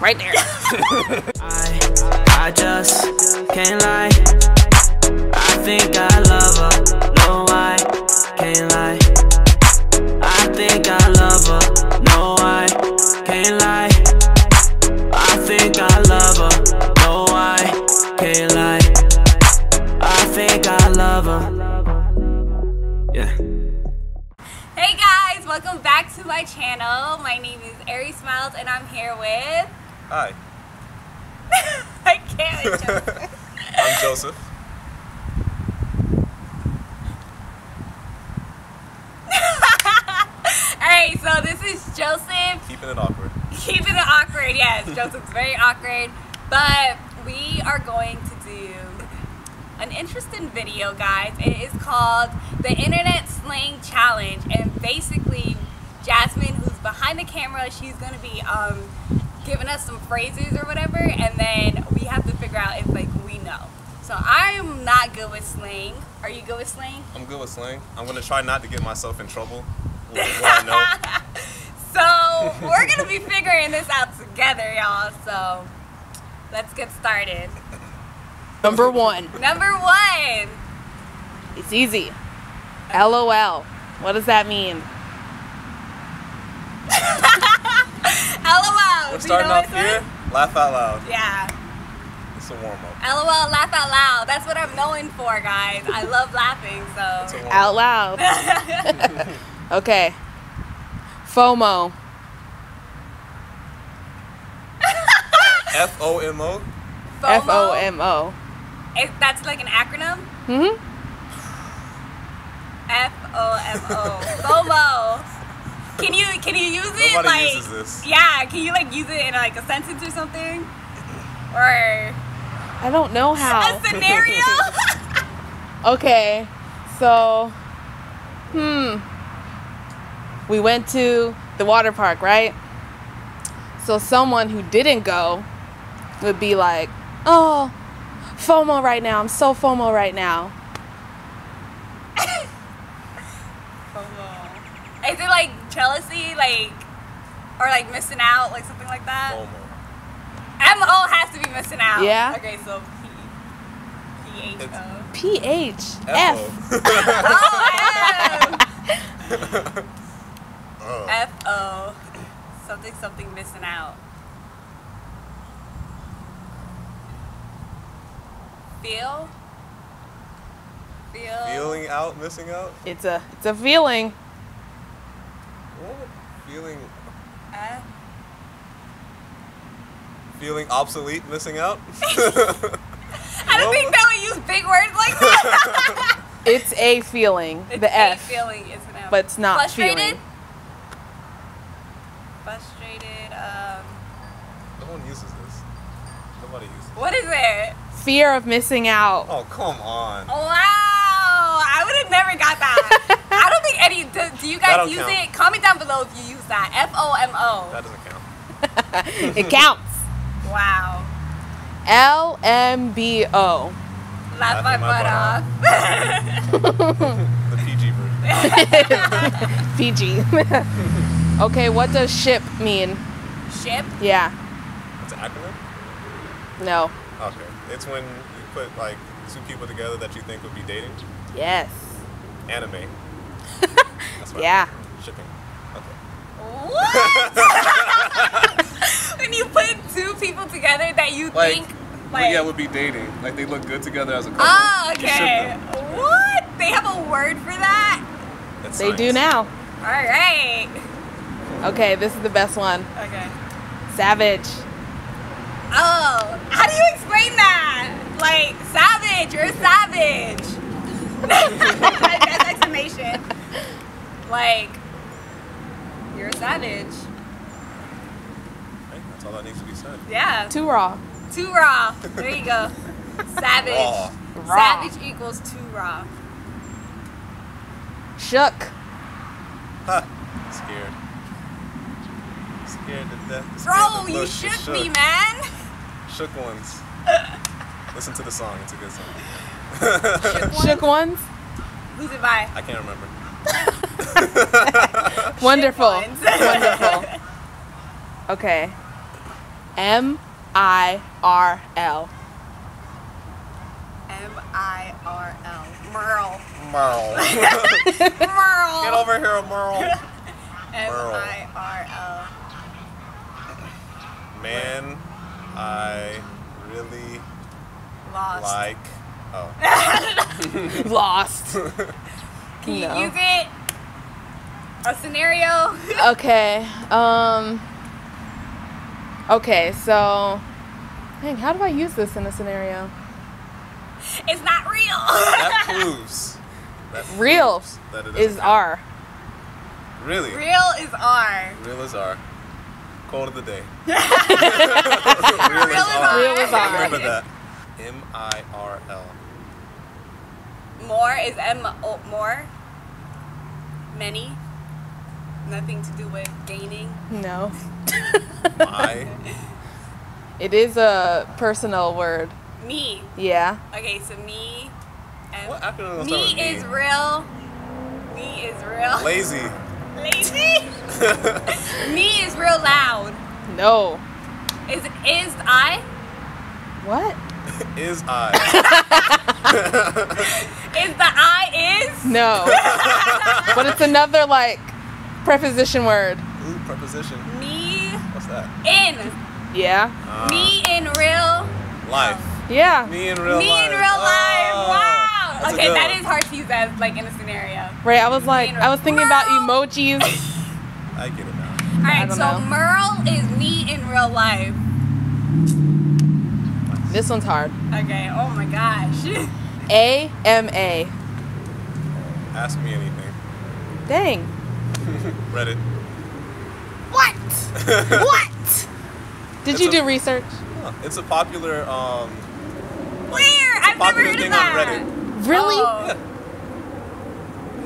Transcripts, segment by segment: right there. I just can't lie. I think I love her. No, I can't lie. I think I love her. No, I can't lie. I think I love her. No, I can't lie. I think I love her. Yeah. Hey guys, welcome back to my channel. My name is Harry Smiles and I'm here with... Hi. I can't with Joseph. I'm Joseph. Alright, so this is Joseph. Keeping it awkward. Keeping it awkward, yes. Joseph's very awkward. But we are going to do an interesting video, guys. It is called the Internet Slang Challenge. And basically, Jasmine, who's behind the camera, she's going to be... giving us some phrases or whatever, and then we have to figure out if like we know. So I'm not good with slang. Are you good with slang? I'm good with slang. I'm gonna try not to get myself in trouble with what I know. So we're gonna be figuring this out together, y'all. So let's get started. Number one. Number one. It's easy. LOL. What does that mean? LOL. We're starting off here. Laugh out loud. Yeah. It's a warm up. LOL. Laugh out loud. That's what I'm known for, guys. I love laughing, so. Out loud. Okay. FOMO. F-O-M-O. F-O-M-O. That's like an acronym. Mhm. F-O-M-O. FOMO. Can you use it? Nobody like uses this. Yeah, can you like use it in like a sentence or something? Or I don't know how. A scenario? Okay. So we went to the water park, right? So someone who didn't go would be like, "Oh, FOMO right now. I'm so FOMO right now." FOMO. Is it like jealousy, like, or like missing out, like something like that? FOMO. M-O has to be missing out. Yeah. Okay, so P-H-O. P-H-F. Oh, F. F-O. Something, something missing out. Feel? Feel? Feeling out, missing out? It's a feeling. What? Feeling feeling obsolete, missing out? I don't think that we use big words like that. It's a feeling. It's the F. A feeling is an F. But it's not frustrated? Feeling. Frustrated. No one uses this. Nobody uses it. What is it? Fear of missing out. Oh, come on. Wow. I would have never got that. I don't think any, do you guys use count. It? Comment down below if you use that. F-O-M-O. That doesn't count. It counts. Wow. L-M-B-O. Laugh my butt off. The PG version. PG. Okay, what does ship mean? Ship? Yeah. That's an acronym? No. Okay. It's when you put like two people together that you think would be dating? Yes. Anime. That's what yeah. Shipping. Okay. What? When you put two people together that you like, think like yeah would be dating, like they look good together as a couple. Oh, okay. What? They have a word for that? That's they science. Do now. All right. Okay, this is the best one. Okay. Savage. Oh, how do you explain that? Like savage, you're a savage. That's explanation. Like, you're a savage. Hey, that's all that needs to be said. Yeah. Too raw. Too raw. There you go. Savage. Raw. Savage equals too raw. Shook. Huh. Scared. Scared to death. Bro, you shook me, man. Shook ones. Listen to the song. It's a good song. Shook ones? Who's it by? I can't remember. Wonderful. Wonderful. Okay. M-I-R-L. M-I-R-L. Merle. Merle. Merle. Get over here, Merle. M-I-R-L. Man, I really lost. Like. Oh. Lost. Can no. You get a scenario? Okay. Okay, so, dang, how do I use this in a scenario? It's not real. That proves real that it is R. Really? Real is R. Real is R. Quote of the day. Real is R. Real is R. Remember that. M-I-R-L. More is more. Many. Nothing to do with gaining. No. My. It is a personal word. Me. Yeah. Okay, so me. What acronym is me? Me is real. Me is real. Lazy. Lazy. Me is real loud. No. Is I? What? Is I? Is the I is? No. But it's another like preposition word. Ooh, preposition. Me. What's that? In. Yeah. Me in real life. Yeah. Me in real life. Me in real life. Oh, wow. Okay, that is hard to use as like in a scenario. Right. I was like, I was thinking about emojis. I get it now. All right. So know. Merle is me in real life. This one's hard. Okay. Oh my gosh. AMA. Ask me anything. Dang. Reddit. What? What? Did you do research? It's a popular. Where? I've never heard of that. Really? Yeah.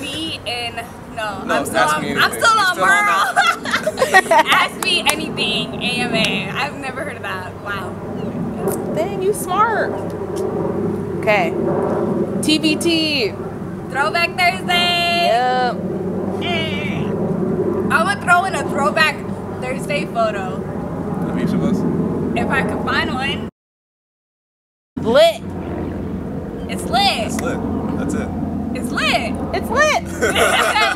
Me and no. I'm still on Merle. Ask me anything. AMA. I've never heard of that. Wow. Dang, you smart. Okay. TBT. Throwback Thursday. Yep. I'ma throw in a throwback Thursday photo. Of each of us? If I could find one. Lit. It's lit. It's lit. That's it. It's lit. It's lit.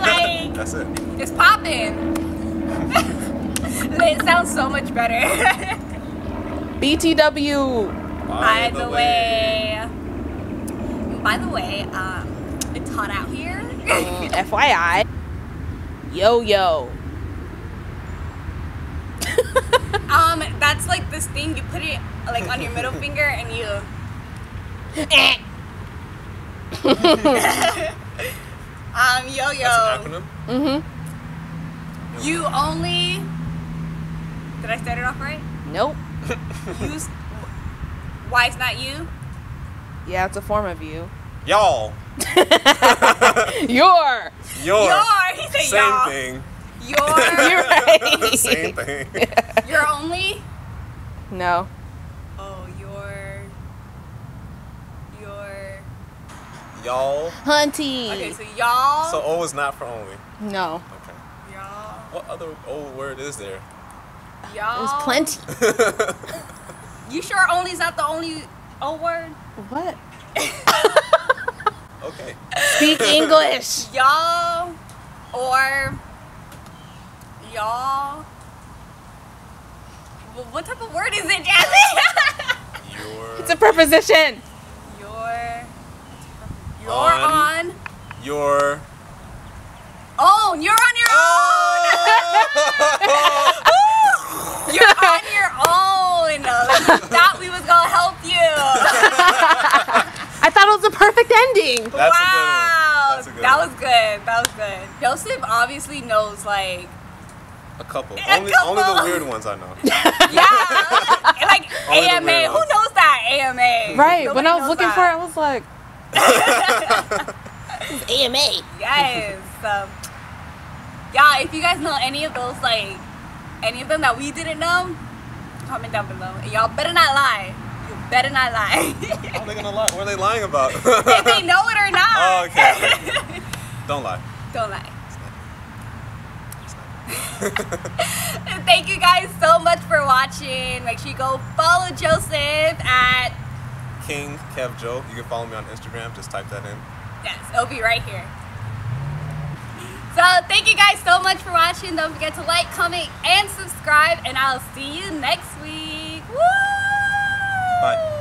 Like, that's it. It's popping. Lit sounds so much better. BTW. By the way. By the way, it's hot out here. FYI. Yo-yo. That's like this thing you put it like on your middle finger and you. Yo-yo. That's an acronym? Mm-hmm. You only. Did I start it off right? Nope. Why it's not you? Yeah, it's a form of you. Y'all. Your. He said same y'all. Thing. Your. You're right. Same thing. Yeah. Your only? No. Oh, your. Y'all. Hunty. Okay, so y'all. So O is not for only. No. Okay. Y'all. What other old word is there? Y'all. There's plenty. You sure only is not the only O word? What? Okay. Speak English. Y'all or y'all. Well, what type of word is it, Jasmine? Your. It's a preposition. Your. Your on. Your. Own. You're on your own. You're on your own. Like, thought we was gonna help you. I thought it was the perfect ending. Wow. That was good. Joseph obviously knows like a couple. Only the weird ones I know. Yeah. Like AMA. Who knows that? AMA. Right. Nobody when I was looking that. For it, I was like this is AMA. Yes. Yeah, if you guys know any of those like any of them that we didn't know, comment down below. And y'all better not lie. Better not lie. How are they gonna lie? What are they lying about? If they know it or not. Oh, okay. Don't lie. Don't lie. It's not. Thank you guys so much for watching. Make Make sure you go follow Joseph at King Kev Joe. You can follow me on Instagram. Just type that in. Yes, it'll be right here. So thank you guys so much for watching. Don't forget to like, comment, and subscribe. And I'll see you next week. Woo! Bye.